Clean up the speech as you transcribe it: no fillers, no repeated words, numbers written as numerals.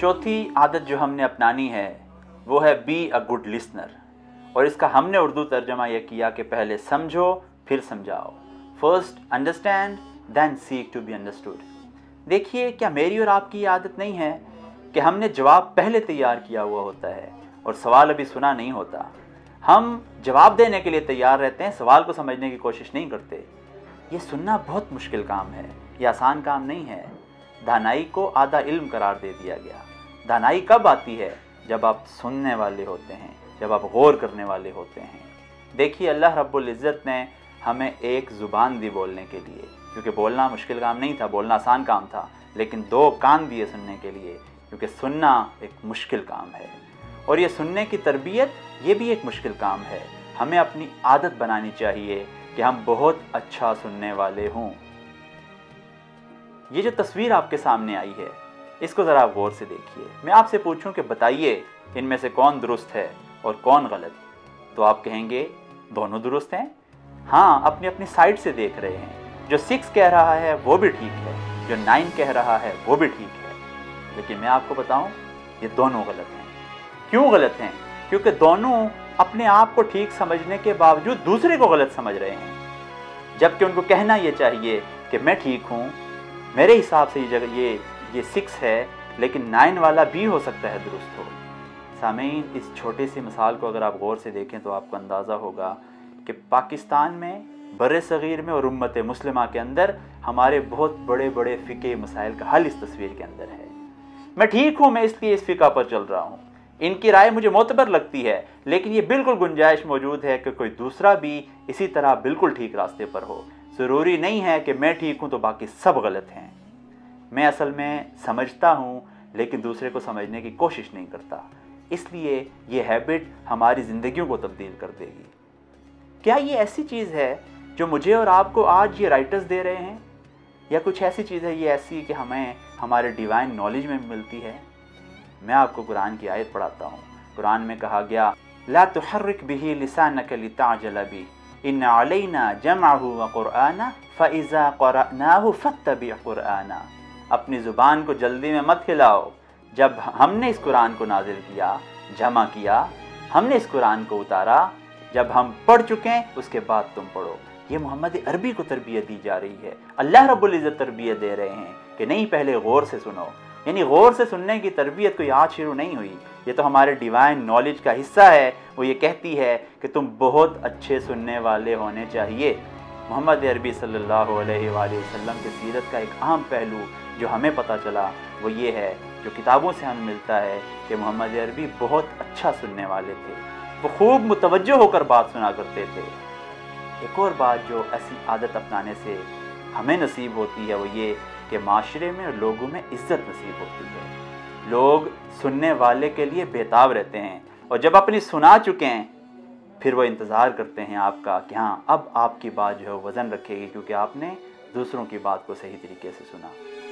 चौथी आदत जो हमने अपनानी है वो है बी अ गुड लिसनर, और इसका हमने उर्दू तर्जमा यह किया कि पहले समझो फिर समझाओ, first understand then seek to be understood. देखिए, क्या मेरी और आपकी ये आदत नहीं है कि हमने जवाब पहले तैयार किया हुआ होता है और सवाल अभी सुना नहीं होता। हम जवाब देने के लिए तैयार रहते हैं, सवाल को समझने की कोशिश नहीं करते। ये सुनना बहुत मुश्किल काम है, ये आसान काम नहीं है। दानाई को आधा इल्म करार दे दिया गया। दानाई कब आती है? जब आप सुनने वाले होते हैं, जब आप गौर करने वाले होते हैं। देखिए, अल्लाह रब्बुल इज़्ज़त ने हमें एक ज़ुबान दी बोलने के लिए, क्योंकि बोलना मुश्किल काम नहीं था, बोलना आसान काम था, लेकिन दो कान दिए सुनने के लिए, क्योंकि सुनना एक मुश्किल काम है। और ये सुनने की तरबियत, ये भी एक मुश्किल काम है। हमें अपनी आदत बनानी चाहिए कि हम बहुत अच्छा सुनने वाले हों। ये जो तस्वीर आपके सामने आई है, इसको ज़रा आप गौर से देखिए। मैं आपसे पूछूं कि बताइए इनमें से कौन दुरुस्त है और कौन गलत, तो आप कहेंगे दोनों दुरुस्त हैं। हाँ, अपनी अपनी साइड से देख रहे हैं। जो 6 कह रहा है वो भी ठीक है, जो 9 कह रहा है वो भी ठीक है, लेकिन मैं आपको बताऊं, ये दोनों गलत हैं। क्यों गलत हैं? क्योंकि दोनों अपने आप को ठीक समझने के बावजूद दूसरे को गलत समझ रहे हैं, जबकि उनको कहना ये चाहिए कि मैं ठीक हूँ, मेरे हिसाब से ये 6 है, लेकिन 9 वाला भी हो सकता है दुरुस्त हो। सामीन, इस छोटे सी मिसाल को अगर आप गौर से देखें तो आपको अंदाज़ा होगा कि पाकिस्तान में, बरे सग़ीर में और उम्मत मुस्लिमा के अंदर हमारे बहुत बड़े बड़े फ़िक़े मसाइल का हल इस तस्वीर के अंदर है। मैं ठीक हूँ, मैं इसलिए इस फ़िक़ा पर चल रहा हूँ, इनकी राय मुझे मोतबर लगती है, लेकिन ये बिल्कुल गुंजाइश मौजूद है कि कोई दूसरा भी इसी तरह बिल्कुल ठीक रास्ते पर हो। ज़रूरी नहीं है कि मैं ठीक हूँ तो बाकी सब गलत हैं। मैं असल में समझता हूँ, लेकिन दूसरे को समझने की कोशिश नहीं करता, इसलिए ये हैबिट हमारी ज़िंदगियों को तब्दील कर देगी। क्या ये ऐसी चीज़ है जो मुझे और आपको आज ये राइटर्स दे रहे हैं, या कुछ ऐसी चीज़ है ये ऐसी कि हमें हमारे डिवाइन नॉलेज में मिलती है? मैं आपको कुरान की आयत पढ़ाता हूँ। कुरान में कहा गया, ला तुहर्रिक बिही लिसानक लिताअजल बिही इन अलैना जमअहु व कुरआना फइज़ा क़रअनाहु फत्तबि कुरआना। अपनी ज़ुबान को जल्दी में मत हिलाओ। जब हमने इस कुरान को नाजिल किया, जमा किया, हमने इस कुरान को उतारा, जब हम पढ़ चुकें उसके बाद तुम पढ़ो। ये मोहम्मद अरबी को तरबियत दी जा रही है। अल्लाह रब्बुल इज़्ज़त तरबियत दे रहे हैं कि नहीं, पहले ग़ौर से सुनो। यानी ग़ौर से सुनने की तरबियत कोई आज शुरू नहीं हुई, ये तो हमारे डिवाइन नॉलेज का हिस्सा है। वो ये कहती है कि तुम बहुत अच्छे सुनने वाले होने चाहिए। मोहम्मद अरबी सल्लल्लाहु अलैहि वसल्लम की सीरत का एक अहम पहलू जो हमें पता चला वो ये है, जो किताबों से हमें मिलता है, कि मोहम्मद अरबी बहुत अच्छा सुनने वाले थे। वो खूब मुतवज्जो होकर बात सुना करते थे। एक और बात जो ऐसी आदत अपनाने से हमें नसीब होती है वो ये कि माशरे में और लोगों में इज्जत नसीब होती है। लोग सुनने वाले के लिए बेताब रहते हैं, और जब अपनी सुना चुके हैं फिर वो इंतज़ार करते हैं आपका कि हाँ, अब आपकी बात जो है वज़न रखेगी, क्योंकि आपने दूसरों की बात को सही तरीके से सुना।